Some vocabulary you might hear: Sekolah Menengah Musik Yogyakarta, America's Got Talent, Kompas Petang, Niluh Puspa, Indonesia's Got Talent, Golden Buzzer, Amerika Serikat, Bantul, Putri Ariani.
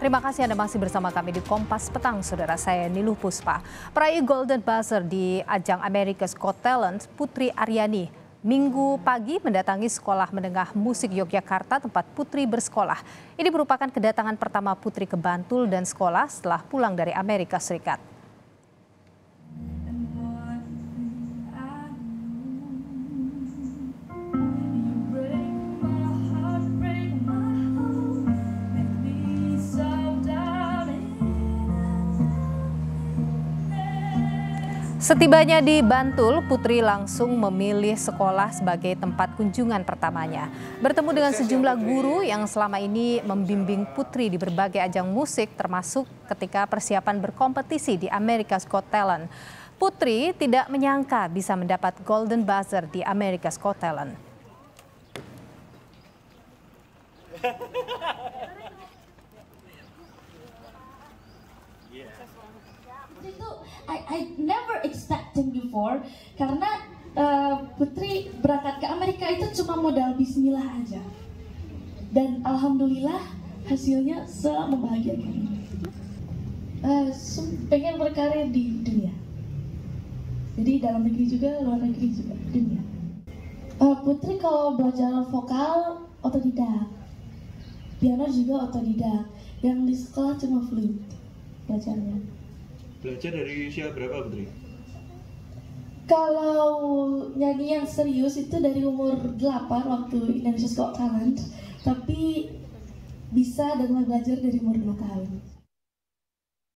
Terima kasih Anda masih bersama kami di Kompas Petang, saudara. Saya Niluh Puspa. Peraih Golden Buzzer di ajang America's Got Talent, Putri Ariani, Minggu pagi mendatangi Sekolah Menengah Musik Yogyakarta tempat Putri bersekolah. Ini merupakan kedatangan pertama Putri ke Bantul dan sekolah setelah pulang dari Amerika Serikat. Setibanya di Bantul, Putri langsung memilih sekolah sebagai tempat kunjungan pertamanya. Bertemu dengan sejumlah guru yang selama ini membimbing Putri di berbagai ajang musik, termasuk ketika persiapan berkompetisi di America's Got Talent. Putri tidak menyangka bisa mendapat Golden Buzzer di America's Got Talent. I never expecting before, karena Putri berangkat ke Amerika itu cuma modal bismillah aja. Dan alhamdulillah hasilnya membahagiakan. Pengen berkarir di dunia. Jadi dalam negeri juga, luar negeri juga, dunia. Putri kalau belajar vokal otodidak. Piano juga otodidak. Yang di sekolah cuma fluid belajarnya. Belajar dari usia berapa, Putri? Kalau nyanyi yang serius itu dari umur 8 waktu Indonesia's Got Talent, tapi bisa dan belajar dari umur 2 tahun.